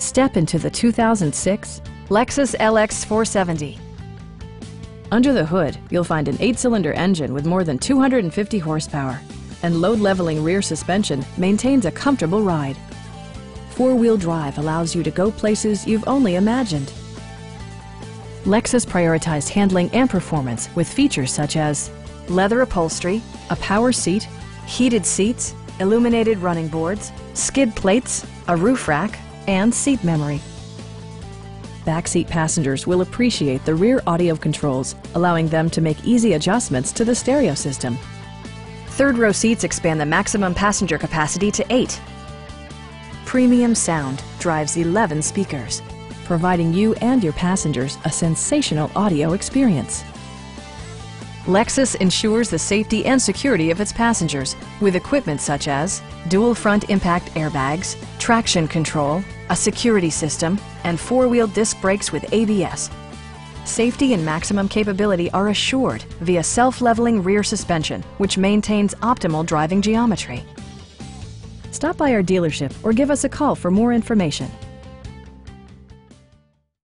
Step into the 2006 Lexus LX 470. Under the hood, you'll find an 8-cylinder engine with more than 250 horsepower, and load-leveling rear suspension maintains a comfortable ride. Four-wheel drive allows you to go places you've only imagined. Lexus prioritized handling and performance with features such as leather upholstery, a power seat, heated seats, illuminated running boards, skid plates, a roof rack, and seat memory. Backseat passengers will appreciate the rear audio controls, allowing them to make easy adjustments to the stereo system. Third-row seats expand the maximum passenger capacity to 8. Premium sound drives 11 speakers, providing you and your passengers a sensational audio experience. Lexus ensures the safety and security of its passengers with equipment such as dual front impact airbags, traction control, a security system, and four-wheel disc brakes with ABS. Safety and maximum capability are assured via self-leveling rear suspension, which maintains optimal driving geometry. Stop by our dealership or give us a call for more information.